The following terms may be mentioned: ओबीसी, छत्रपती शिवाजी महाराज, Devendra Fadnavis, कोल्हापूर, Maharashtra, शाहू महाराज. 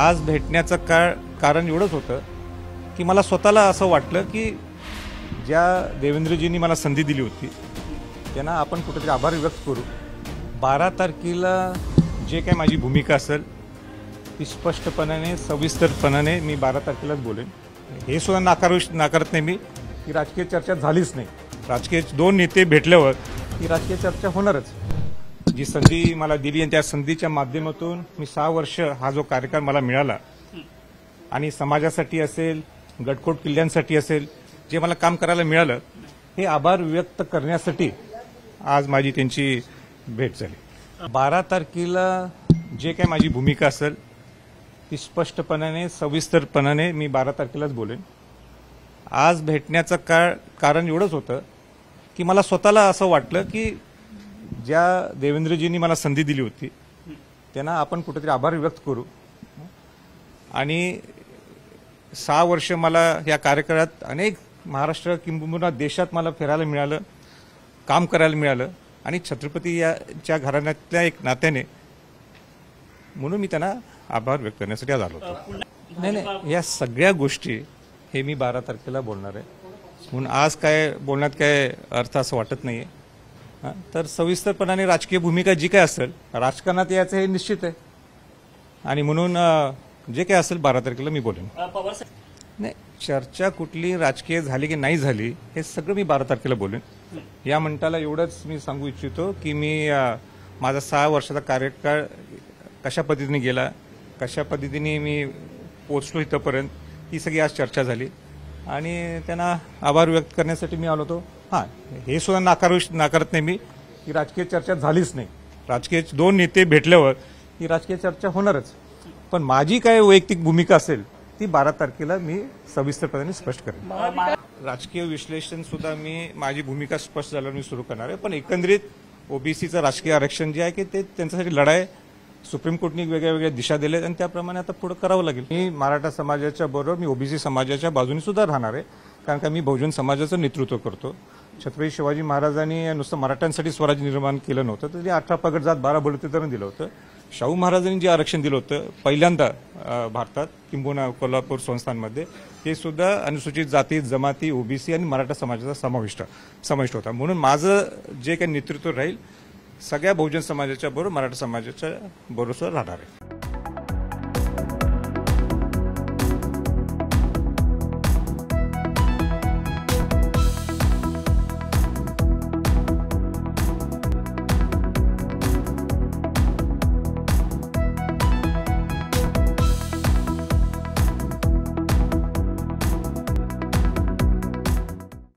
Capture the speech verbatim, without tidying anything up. आज भेटण्याचं कार कारण एवढंच होतं की मला स्वतःला असं वाटलं की ज्या देवेंद्रजींनी मला संधी दिली होती त्यांना आपण कुठेतरी आभार व्यक्त करू। बारा तारखेला जे काही माझी भूमिका असेल ती स्पष्टपणाने सविस्तरपणाने मी बारा तारखेलाच बोलेन। हे सुद्धा नाकारू नाकारत नाही मी की राजकीय चर्चा झालीच नाही। राजकीय दोन नेते भेटल्यावर ती राजकीय चर्चा होणारच। जी संधी मला दिली आणि त्या संधीच्या माध्यमातून मी सहा वर्ष हा जो कार्यकाळ मला मिळाला आणि समाजासाठी असेल गटकोट किल्ल्यांसाठी असेल जे मला काम करायला मिळालं हे आभार व्यक्त करण्यासाठी आज माझी त्यांची भेट झाली। बारा तारखेला जे काही माझी भूमिका असेल ती स्पष्टपणाने सविस्तरपणाने मी बारा तारखेलाच बोलेन। आज भेटण्याचं कार कारण एवढंच होतं की मला स्वतःला असं वाटलं की ज्या देवेंद्रजींनी मला संधी दिली होती त्यांना आपण कुठेतरी आभार व्यक्त करू। आणि सहा वर्ष मला या कार्यकाळात अनेक महाराष्ट्र किंबहुना देशात मला फिरायला मिळालं, काम करायला मिळालं आणि छत्रपती याच्या घराण्यातल्या एक नात्याने म्हणून मी त्यांना आभार व्यक्त करण्यासाठी आज आलो होतो। नाही नाही, या सगळ्या गोष्टी हे मी बारा तारखेला बोलणार आहे म्हणून आज काय बोलण्यात काय अर्थ असं वाटत नाही आहे। हां, तर सविस्तरपणाने राजकीय भूमिका जी काय असेल राजकारणात याचं हे निश्चित आहे आणि म्हणून जे काय असेल बारा तारखेला मी बोलेन। नाही, चर्चा कुठली राजकीय झाली की नाही झाली हे सगळं मी बारा तारखेला बोलेन। या म्हणताला एवढंच मी सांगू इच्छितो की मी माझा सहा वर्षाचा कार्यकाळ कशा पद्धतीने गेला, कशा पद्धतीने मी पोचलो इथंपर्यंत ही सगळी आज चर्चा झाली आणि त्यांना आभार व्यक्त करण्यासाठी मी आलो होतो। हां, हे सुद्धा नाकारू नाकारत नाही मी की राजकीय चर्चा झालीच नाही। राजकीय दोन नेते भेटल्यावर ही राजकीय चर्चा होणारच, पण माझी काय वैयक्तिक भूमिका असेल ती बारा तारखेला मी सविस्तरपणे स्पष्ट करेन। राजकीय विश्लेषण सुद्धा मी माझी भूमिका स्पष्ट झाल्यावर मी सुरू करणार आहे, पण एकंदरीत ओबीसीचं राजकीय आरक्षण जे आहे की ते त्यांच्यासाठी लढाई सुप्रीम कोर्टने वेगळ्या वेगळ्या दिशा दिल्या आणि त्याप्रमाणे आता पुढे करावं लागेल। मी मराठा समाजाच्या बरोबर मी ओबीसी समाजाच्या बाजूने सुद्धा राहणार आहे, कारण का मी बहुजन समाजाचं नेतृत्व करतो। छत्रपती शिवाजी महाराजांनी नुसतं मराठ्यांसाठी स्वराज्य निर्माण केलं नव्हतं, तर ते अठरा पगड जात बारा बळुतेदारांना दिलं होतं। शाहू महाराजांनी जे आरक्षण दिलं होतं पहिल्यांदा भारतात किंबहुना कोल्हापूर संस्थांमध्ये ते सुद्धा अनुसूचित जाती जमाती ओबीसी आणि मराठा समाजाचा समाविष्ट समाविष्ट होता। म्हणून माझं जे काही नेतृत्व राहील सगळ्या बहुजन समाजाच्या बरोबर मराठा समाजाच्या बरोबर राहणार आहे।